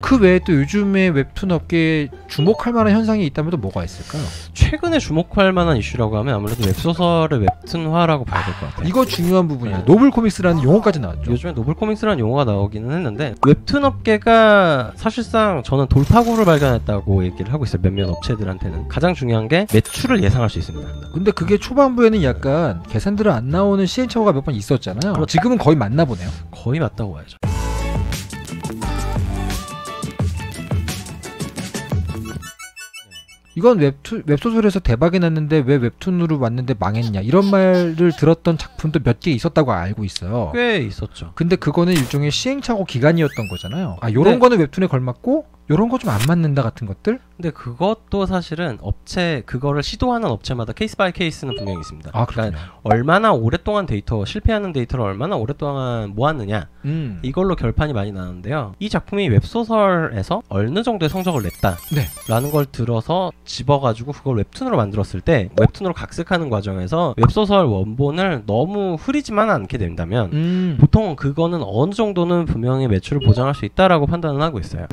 그 외에 또 요즘에 웹툰 업계에 주목할 만한 현상이 있다면 또 뭐가 있을까요? 최근에 주목할 만한 이슈라고 하면 아무래도 웹소설을 웹툰화라고 봐야 될 것 같아요. 이거 중요한 부분이에요. 네. 노블코믹스라는 용어까지 나왔죠. 요즘에 노블코믹스라는 용어가 나오기는 했는데 웹툰 업계가 사실상 저는 돌파구를 발견했다고 얘기를 하고 있어요. 몇몇 업체들한테는. 가장 중요한 게 매출을 예상할 수 있습니다. 근데 그게 초반부에는 약간 계산들은 안 나오는 시행착오가 몇 번 있었잖아요. 그렇죠. 지금은 거의 맞나 보네요. 거의 맞다고 봐야죠. 이건 웹소설에서 대박이 났는데 왜 웹툰으로 왔는데 망했냐 이런 말을 들었던 작품도 몇 개 있었다고 알고 있어요. 꽤 있었죠. 근데 그거는 일종의 시행착오 기간이었던 거잖아요. 아 요런 네. 거는 웹툰에 걸맞고 요런 거 좀 안 맞는다 같은 것들? 근데 그것도 사실은 업체 그거를 시도하는 업체마다 케이스 바이 케이스는 분명히 있습니다. 아, 그러니까 얼마나 오랫동안 실패하는 데이터를 얼마나 오랫동안 모았느냐 이걸로 결판이 많이 나는데요. 이 작품이 웹소설에서 어느 정도의 성적을 냈다 네. 라는 걸 들어서 집어가지고 그걸 웹툰으로 만들었을 때 웹툰으로 각색하는 과정에서 웹소설 원본을 너무 흐리지만 않게 된다면 보통 그거는 어느 정도는 분명히 매출을 보장할 수 있다라고 판단을 하고 있어요.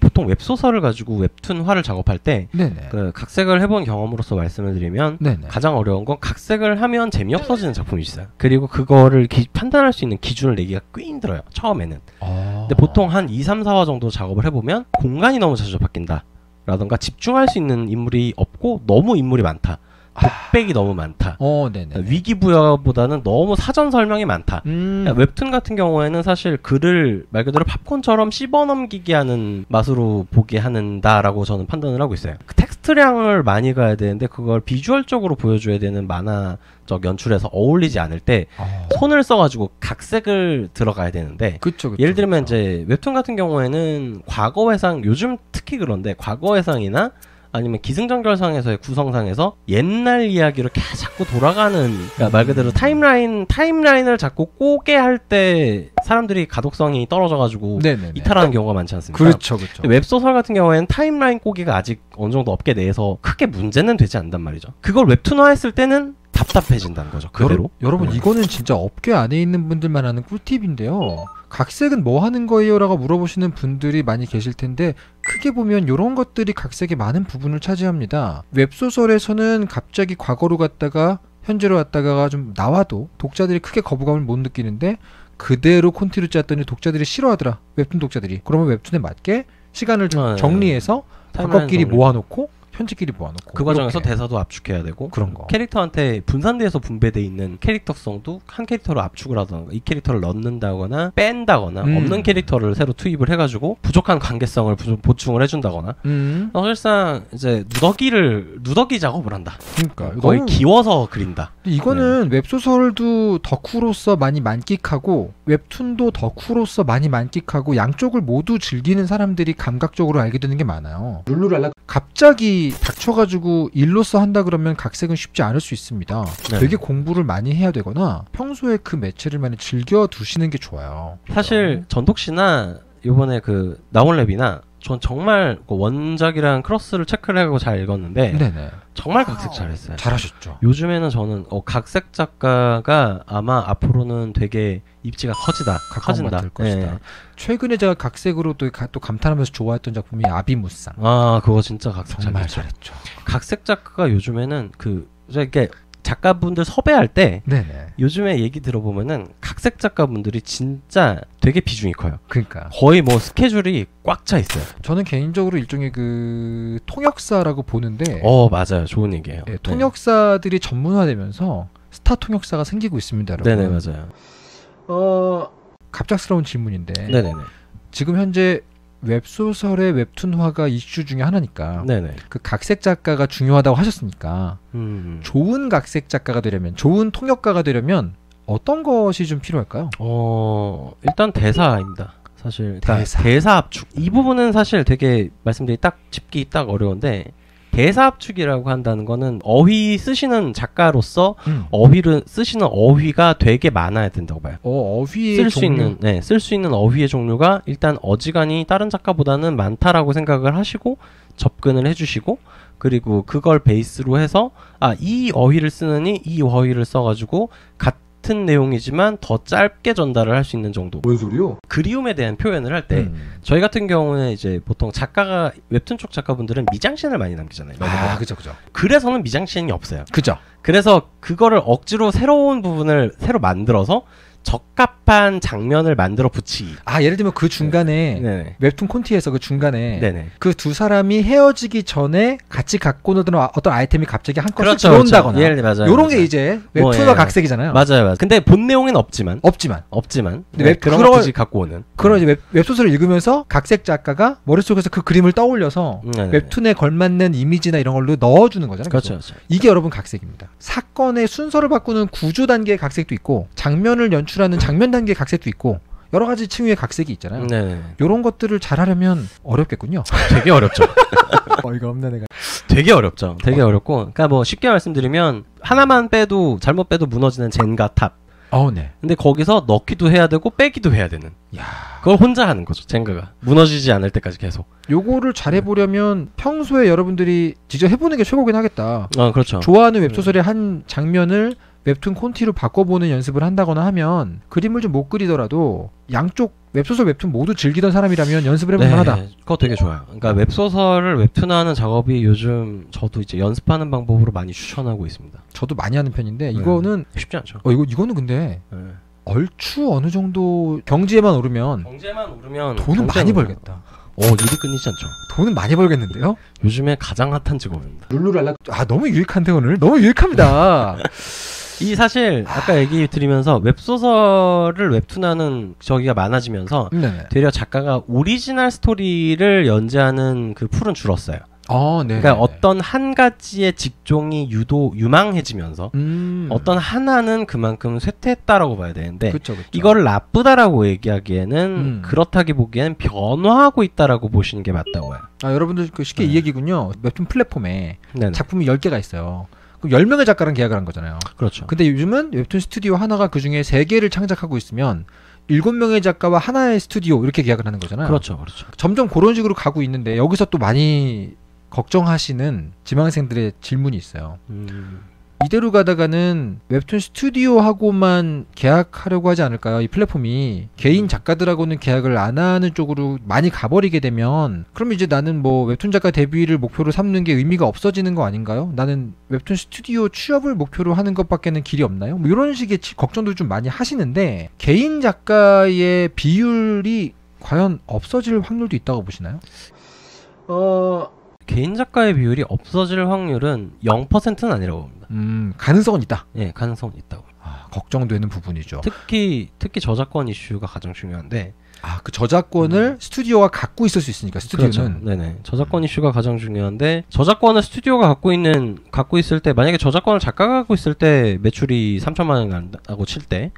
보통 웹소설을 가지고 웹툰화를 작업할 때 그 각색을 해본 경험으로서 말씀을 드리면 네네. 가장 어려운 건 각색을 하면 재미없어지는 작품이 있어요. 그리고 그거를 판단할 수 있는 기준을 내기가 꽤 힘들어요. 처음에는. 근데 보통 한 2, 3, 4화 정도 작업을 해보면 공간이 너무 자주 바뀐다 라던가 집중할 수 있는 인물이 없고 너무 인물이 많다. 독백이 너무 많다. 위기부여보다는 너무 사전 설명이 많다. 웹툰 같은 경우에는 사실 글을 말 그대로 팝콘처럼 씹어넘기게 하는 맛으로 보게 한다라고 저는 판단을 하고 있어요. 그 텍스트량을 많이 가야 되는데 그걸 비주얼적으로 보여줘야 되는 만화적 연출에서 어울리지 않을 때 손을 써가지고 각색을 들어가야 되는데 그쵸, 예를 들면 이제 웹툰 같은 경우에는 과거 회상, 요즘 특히 그런데 과거 회상이나 아니면 기승전결상에서의 구성상에서 옛날 이야기로 자꾸 돌아가는 그러니까 말 그대로 타임라인을 자꾸 꼬게 할 때 사람들이 가독성이 떨어져가지고 네네네. 이탈하는 경우가 많지 않습니까? 그렇죠, 그렇죠. 웹소설 같은 경우에는 타임라인 꼬기가 아직 어느 정도 업계 내에서 크게 문제는 되지 않단 말이죠. 그걸 웹툰화했을 때는 답답해진다는 거죠. 그대로. 여러분 이거는 진짜 업계 안에 있는 분들만 아는 꿀팁인데요. 각색은 뭐 하는 거예요? 라고 물어보시는 분들이 많이 계실 텐데 크게 보면 이런 것들이 각색의 많은 부분을 차지합니다. 웹소설에서는 갑자기 과거로 갔다가 현재로 갔다가 좀 나와도 독자들이 크게 거부감을 못 느끼는데 그대로 콘티를 짰더니 독자들이 싫어하더라. 웹툰 독자들이. 그러면 웹툰에 맞게 시간을 좀 정리해서 바깥끼리 모아놓고 편집끼리 모아놓고 그 과정에서 이렇게. 대사도 압축해야 되고 그런 거 캐릭터한테 분산돼서 분배돼 있는 캐릭터성도 한 캐릭터로 압축을 하던가 이 캐릭터를 넣는다거나 뺀다거나 없는 캐릭터를 새로 투입을 해가지고 부족한 관계성을 보충을 해준다거나 사실상 이제 누더기 작업을 한다. 그러니까 거의 기워서 그린다. 이거는 웹소설도 덕후로서 많이 만끽하고 웹툰도 덕후로서 많이 만끽하고 양쪽을 모두 즐기는 사람들이 감각적으로 알게 되는 게 많아요. 룰루랄라 갑자기 닥쳐가지고 일로서 한다 그러면 각색은 쉽지 않을 수 있습니다. 네. 되게 공부를 많이 해야 되거나 평소에 그 매체를 많이 즐겨 두시는 게 좋아요. 사실 전독씨나 요번에 그 나홀랩이나 전 정말 원작이랑 크로스를 체크를 하고 잘 읽었는데 네네. 정말 각색 잘했어요. 잘하셨죠. 요즘에는 저는 각색 작가가 아마 앞으로는 되게 입지가 커진다. 네. 최근에 제가 각색으로 또 감탄하면서 좋아했던 작품이 아비무쌍. 아 그거 진짜 각색 정말 잘했죠. 각색 작가가 요즘에는 이렇게 작가분들 섭외할 때 네네. 요즘에 얘기 들어보면은 각색 작가분들이 진짜 되게 비중이 커요. 그러니까 거의 뭐 스케줄이 꽉 차 있어요. 저는 개인적으로 일종의 그 통역사라고 보는데 맞아요. 좋은 얘기예요. 네, 통역사들이 전문화되면서 스타 통역사가 생기고 있습니다. 여러분. 네네 맞아요. 갑작스러운 질문인데 네네네. 지금 현재 웹소설의 웹툰화가 이슈 중에 하나니까 네네. 그 각색 작가가 중요하다고 하셨으니까 좋은 각색 작가가 되려면 좋은 통역가가 되려면 어떤 것이 좀 필요할까요? 일단 대사입니다. 사실 대사 압축 이 부분은 사실 되게 말씀드리기 딱 짚기 딱 어려운데 대사 압축이라고 한다는 거는 어휘 쓰시는 작가로서 어휘를 쓰시는 어휘가 되게 많아야 된다고 봐요. 어휘의 쓸 수 있는 쓸 수 있는 어휘의 종류가 일단 어지간히 다른 작가보다는 많다라고 생각을 하시고 접근을 해주시고 그리고 그걸 베이스로 해서 이 어휘를 쓰느니 이 어휘를 써가지고 같은 같은 내용이지만 더 짧게 전달을 할 수 있는 정도. 뭔 소리요? 그리움에 대한 표현을 할 때 저희 같은 경우는 이제 보통 작가가 웹툰 쪽 작가분들은 미장센을 많이 남기잖아요. 아, 그죠, 그죠. 그래서는 미장센이 없어요. 그죠. 그래서 그거를 억지로 새로운 부분을 새로 만들어서 적합한 장면을 만들어 붙이기. 아, 예를 들면 그 중간에 네네. 웹툰 콘티에서 그 중간에 그 두 사람이 헤어지기 전에 같이 갖고 오던 어떤 아이템이 갑자기 한 컷씩 들어온다거나. 그렇죠, 그렇죠. 예, 요런 게 이제 웹툰과 각색이잖아요. 맞아요, 맞아요. 근데 본 내용엔 없지만 근데 네, 그런 걸 굳이 갖고 오는 그런 이제 웹소설을 읽으면서 각색 작가가 머릿속에서 그 그림을 떠올려서 네네. 웹툰에 걸맞는 이미지나 이런 걸로 넣어주는 거잖아요. 그렇죠, 그렇죠. 이게 여러분 각색입니다. 사건의 순서를 바꾸는 구조 단계의 각색도 있고 장면을 연출하는 장면 단계 각색도 있고 여러 가지 층위의 각색이 있잖아요. 네. 이런 것들을 잘하려면 어렵겠군요. 되게 어렵죠. 어이가 없네 내가. 되게 어렵죠. 되게 어렵고, 그러니까 뭐 쉽게 말씀드리면 하나만 빼도 잘못 빼도 무너지는 젠가 탑. 네. 근데 거기서 넣기도 해야 되고 빼기도 해야 되는. 야. 그걸 혼자 하는 거죠. 젠가가 무너지지 않을 때까지 계속. 요거를 잘해보려면 평소에 여러분들이 직접 해보는 게 최고긴 하겠다. 그렇죠. 좋아하는 웹소설의 한 장면을 웹툰 콘티로 바꿔보는 연습을 한다거나 하면 그림을 좀 못 그리더라도 양쪽 웹소설 웹툰 모두 즐기던 사람이라면 연습을 해볼 만하다. 네, 그거 되게 좋아요. 그러니까 웹소설을 웹툰화하는 작업이 요즘 저도 이제 연습하는 방법으로 많이 추천하고 있습니다. 저도 많이 하는 편인데 이거는 쉽지 않죠. 이거는 근데 얼추 어느 정도 경지에만 오르면 돈은 많이 벌겠다. 일이 끊이지 않죠. 돈은 많이 벌겠는데요? 요즘에 가장 핫한 직업입니다. 룰루랄라. 아, 너무 유익한데 오늘? 너무 유익합니다. 이 사실 아까 얘기 드리면서 웹소설을 웹툰하는 저기가 많아지면서 되려 작가가 오리지널 스토리를 연재하는 그 풀은 줄었어요. 그러니까 어떤 한 가지의 직종이 유도 유망해지면서 어떤 하나는 그만큼 쇠퇴했다라고 봐야 되는데, 그쵸. 이걸 나쁘다라고 얘기하기에는 그렇다기 보기엔 변화하고 있다라고 보시는 게 맞다고 해요. 아, 여러분들 쉽게 이 얘기군요. 웹툰 플랫폼에 작품이 10개가 있어요. 그럼 10명의 작가랑 계약을 한 거잖아요. 그렇죠. 근데 요즘은 웹툰 스튜디오 하나가 그 중에 3개를 창작하고 있으면 7명의 작가와 하나의 스튜디오 이렇게 계약을 하는 거잖아요. 그렇죠, 그렇죠. 점점 그런 식으로 가고 있는데 여기서 또 많이 걱정하시는 지망생들의 질문이 있어요. 이대로 가다가는 웹툰 스튜디오하고만 계약하려고 하지 않을까요? 이 플랫폼이 개인 작가들하고는 계약을 안 하는 쪽으로 많이 가버리게 되면 그럼 이제 나는 뭐 웹툰 작가 데뷔를 목표로 삼는 게 의미가 없어지는 거 아닌가요? 나는 웹툰 스튜디오 취업을 목표로 하는 것밖에는 길이 없나요? 뭐 이런 식의 걱정도 좀 많이 하시는데 개인 작가의 비율이 과연 없어질 확률도 있다고 보시나요? 개인 작가의 비율이 없어질 확률은 0%는 아니라고 봅니다. 가능성은 있다. 예, 가능성은 있다고. 걱정되는 부분이죠. 특히 저작권 이슈가 가장 중요한데. 그 저작권을 스튜디오가 갖고 있을 수 있으니까 스튜디오는. 그렇죠. 네네. 저작권 이슈가 가장 중요한데 저작권을 스튜디오가 갖고 있을 때 만약에 저작권을 작가가 갖고 있을 때 매출이 3천만 원 하고 칠 때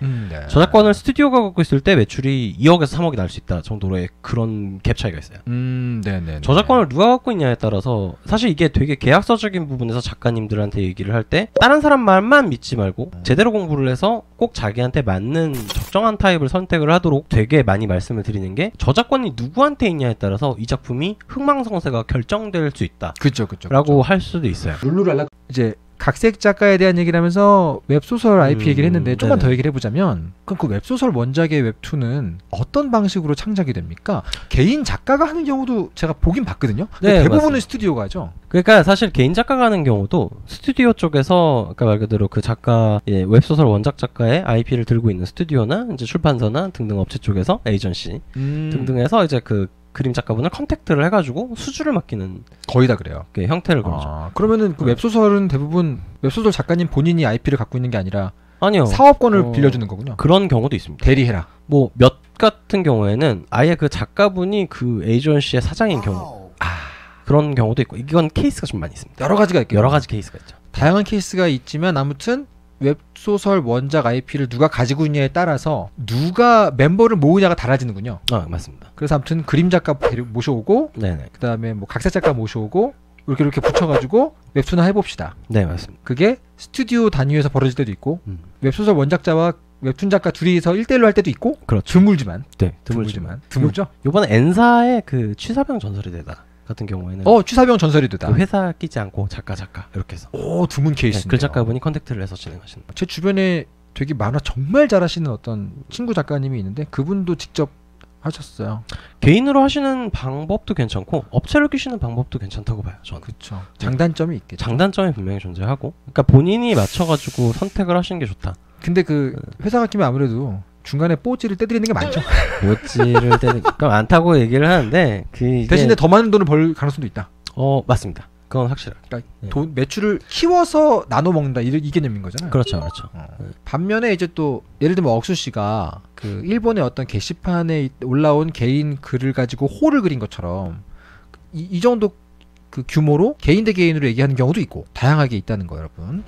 저작권을 스튜디오가 갖고 있을 때 매출이 2억에서 3억이 날 수 있다 정도로의 그런 갭 차이가 있어요. 네네. 저작권을 누가 갖고 있냐에 따라서 사실 이게 되게 계약서적인 부분에서 작가님들한테 얘기를 할 때 다른 사람 말만 믿지 말고 제대로 공부를 해서 꼭 자기한테 맞는 적정한 타입을 선택을 하도록 되게 많이 말씀을 드리는 게 저작권이 누구한테 있냐에 따라서 이 작품이 흥망성쇠가 결정될 수 있다. 그렇죠. 라고 할 수도 있어요. 룰루랄라. 이제 각색 작가에 대한 얘기를 하면서 웹소설 IP 얘기를 했는데 조금만 더 얘기를 해보자면 그럼 그 웹소설 원작의 웹툰은 어떤 방식으로 창작이 됩니까? 개인 작가가 하는 경우도 제가 보긴 봤거든요. 대부분은 맞습니다. 스튜디오가 하죠. 그러니까 사실 개인 작가가 하는 경우도 스튜디오 쪽에서 아까 말 그대로 그 작가 웹소설 원작 작가의 IP를 들고 있는 스튜디오나 이제 출판사나 등등 업체 쪽에서 에이전시 등등에서 이제 그 그림 작가분을 컨택트를 해가지고 수주를 맡기는 거의 다 그래요. 그 형태를 그러죠. 그러면은 그 웹소설은 대부분 웹소설 작가님 본인이 IP를 갖고 있는 게 아니라 아니요. 사업권을 빌려주는 거군요. 그런 경우도 있습니다. 대리해라. 뭐 몇 같은 경우에는 아예 그 작가분이 그 에이전시의 사장인 경우 그런 경우도 있고 이건 케이스가 좀 많이 있습니다. 여러 가지 케이스가 있죠. 다양한 케이스가 있지만 아무튼 웹소설 원작 IP를 누가 가지고 있냐에 따라서 누가 멤버를 모으냐가 달라지는군요. 맞습니다. 그래서 아무튼 그림 작가 모셔오고 그 다음에 뭐 각색 작가 모셔오고 이렇게 붙여가지고 웹툰화 해봅시다. 네, 맞습니다. 그게 스튜디오 단위에서 벌어질 때도 있고 웹소설 원작자와 웹툰 작가 둘이서 1대1로 할 때도 있고. 그렇죠. 드물지만. 요번에 N사의 그 취사병 전설이 되다 같은 경우에는 취사병 전설이 되다. 그 회사 끼지 않고 작가 이렇게 해서 드문 케이스인데요. 글 작가분이 컨택트를 해서 진행하시는. 제 주변에 되게 만화 정말 잘하시는 어떤 친구 작가님이 있는데 그분도 직접 하셨어요. 개인으로 하시는 방법도 괜찮고 업체를 끼시는 방법도 괜찮다고 봐요, 저는. 그렇죠. 장단점이 있겠죠. 장단점이 분명히 존재하고, 그러니까 본인이 맞춰가지고 선택을 하시는 게 좋다. 근데 그 회사가 끼면 아무래도 중간에 뽀찌를 떼드리는 게 많죠. 뽀찌를 떼는 게 많다고 얘기를 하는데 그 대신에 더 많은 돈을 벌 가능성도 있다. 어, 맞습니다. 그건 확실하다. 그러니까 예. 돈 매출을 키워서 나눠 먹는다 이 개념인 거잖아요. 그렇죠, 그렇죠. 반면에 이제 또 예를 들면 억수 씨가 그 일본의 어떤 게시판에 올라온 개인 글을 가지고 호를 그린 것처럼 이 정도 그 규모로 개인 대 개인으로 얘기하는 경우도 있고 다양하게 있다는 거예요, 여러분.